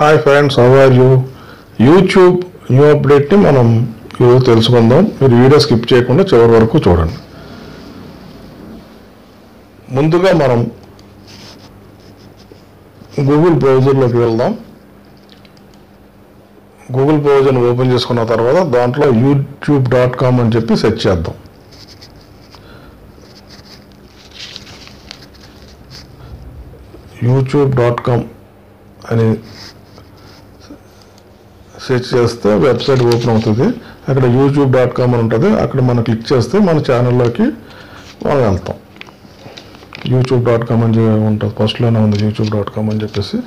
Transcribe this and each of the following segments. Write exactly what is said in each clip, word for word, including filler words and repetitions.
Hi friends, how are you? YouTube new అప్డేట్ని మనం ఈరోజు తెలుసుకుందాం. మీరు వీడియో స్కిప్ చేయకుండా చివరి వరకు చూడండి. ముందుగా మనం గూగుల్ బ్రౌజర్లోకి వెళ్దాం. గూగుల్ బ్రౌజర్ని ఓపెన్ చేసుకున్న తర్వాత దాంట్లో యూట్యూబ్ డాట్ కామ్ అని చెప్పి సెర్చ్ చేద్దాం. యూట్యూబ్ డాట్ కామ్ అని సెర్చ్ చేస్తే వెబ్సైట్ ఓపెన్ అవుతుంది. అక్కడ యూట్యూబ్ డాట్ కామ్ అని ఉంటుంది. అక్కడ మనం క్లిక్ చేస్తే మన ఛానల్లోకి మనం వెళ్తాం. యూట్యూబ్ డాట్ కామ్ అని ఉంటుంది, ఫస్ట్లోనే ఉంది యూట్యూబ్ డాట్ కామ్ అని చెప్పేసి.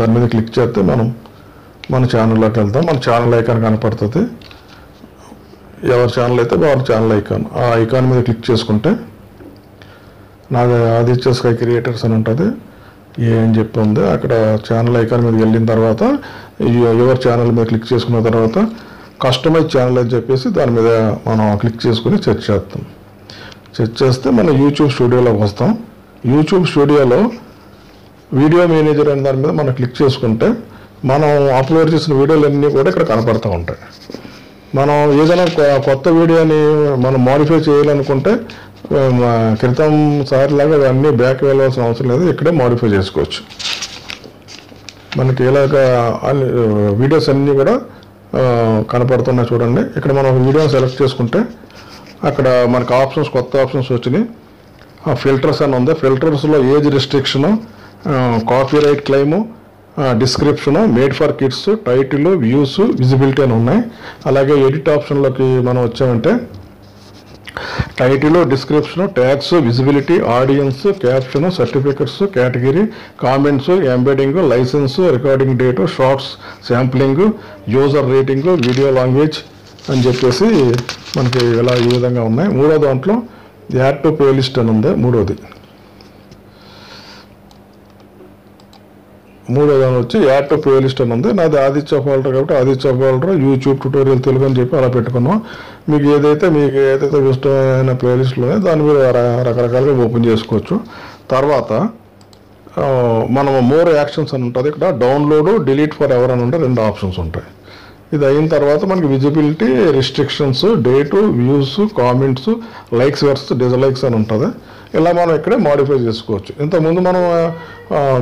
దాని మీద క్లిక్ చేస్తే మనం మన ఛానల్లోకి వెళ్తాం. మన ఛానల్ ఐకాన్ కనపడుతుంది. ఎవరి ఛానల్ అయితే వారి ఛానల్ ఐకాన్, ఆ ఐకాన్ మీద క్లిక్ చేసుకుంటే నాది ఆదిత్య స్కై క్రియేటర్స్ అని ఉంటుంది. ఏం చెప్పి ఉంది అక్కడ ఛానల్ ఐకాన్ మీద వెళ్ళిన తర్వాత యువర్ ఛానల్ మీద క్లిక్ చేసుకున్న తర్వాత కస్టమైజ్ ఛానల్ అని చెప్పేసి దాని మీద మనం క్లిక్ చేసుకుని సెర్చ్ చేస్తాం. సెర్చ్ చేస్తే మనం యూట్యూబ్ స్టూడియోలోకి వస్తాం. యూట్యూబ్ స్టూడియోలో వీడియో మేనేజర్ అనే దాని మీద మనం క్లిక్ చేసుకుంటే మనం అప్లోడ్ చేసిన వీడియోలు అన్నీ కూడా ఇక్కడ కనపడుతూ ఉంటాయి. మనం ఏదైనా కొత్త వీడియోని మనం మోడిఫై చేయాలనుకుంటే క్రితం సారిలాగా అన్నీ బ్యాక్ వెళ్ళాల్సిన అవసరం లేదు, ఇక్కడే మోడిఫై చేసుకోవచ్చు. మనకి ఇలాగ అన్ని వీడియోస్ అన్నీ కూడా కనపడుతున్నాయి. చూడండి, ఇక్కడ మనం వీడియోని సెలెక్ట్ చేసుకుంటే అక్కడ మనకు ఆప్షన్స్, కొత్త ఆప్షన్స్ వచ్చినాయి. ఆ ఫిల్టర్స్ అని ఉంది. ఫిల్టర్స్లో age restriction, copyright claim, description, made for kids, title, views, visibility అని ఉన్నాయి. అలాగే ఎడిట్ ఆప్షన్లోకి మనం వచ్చామంటే title, description, tags, visibility, audience, caption, certificates, category, comments, embedding, license, recording date, shorts, sampling, user rating, video language అని చెప్పేసి మనకి ఇలా ఈ విధంగా ఉన్నాయి. మూడో దాంట్లో యాడ్ టు ప్లేలిస్ట్ అని ఉంది. మూడోది మూడో దాని వచ్చి యాడ్ టు ప్లేలిస్ట్ అని ఉంది. నాది ఆదిత్య ఫోల్డర్ కాబట్టి Aditya folder YouTube tutorial Telugu అని చెప్పి అలా పెట్టుకున్నాం. మీకు ఏదైతే మీకు ఏదైతే ఇష్టమైన ప్లేలిస్ట్లో దాని మీద రకరకాలుగా ఓపెన్ చేసుకోవచ్చు. తర్వాత మనం మోర్ యాక్షన్స్ అని ఉంటుంది. ఇక్కడ డౌన్లోడ్, డిలీట్ ఫర్ ఎవర్ అని ఉంటే రెండు ఆప్షన్స్ ఉంటాయి. ఇది అయిన తర్వాత మనకి visibility, restrictions, date, views, comments, likes versus dislikes అని ఉంటుంది. ఇలా మనం ఇక్కడే మోడిఫై చేసుకోవచ్చు. ఇంతకుముందు మనం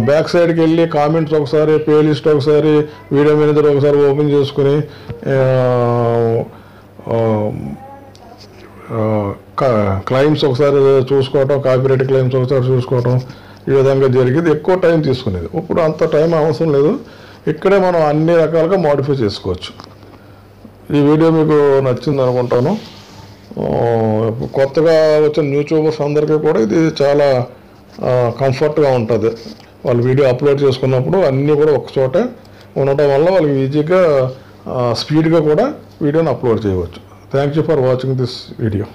బ్యాక్ సైడ్కి వెళ్ళి కామెంట్స్ ఒకసారి, ప్లేలిస్ట్ ఒకసారి, వీడియో మేనేజర్ ఒకసారి ఓపెన్ చేసుకుని క్లెయిమ్స్ ఒకసారి చూసుకోవటం, కాపీరైట్ క్లెయిమ్స్ ఒకసారి చూసుకోవటం, ఈ విధంగా జరిగేది. ఎక్కువ టైం తీసుకునేది. ఇప్పుడు అంత టైం అవసరం లేదు. ఇక్కడే మనం అన్ని రకాలుగా మోడిఫై చేసుకోవచ్చు. ఈ వీడియో మీకు నచ్చింది అనుకుంటాను. కొత్తగా వచ్చిన యూట్యూబర్స్ అందరికీ కూడా ఇది చాలా కంఫర్ట్గా ఉంటుంది. వాళ్ళు వీడియో అప్లోడ్ చేసుకున్నప్పుడు అన్నీ కూడా ఒకచోటే ఉండటం వల్ల వాళ్ళకి ఈజీగా, స్పీడ్గా కూడా వీడియోని అప్లోడ్ చేయవచ్చు. Thank you for watching this video.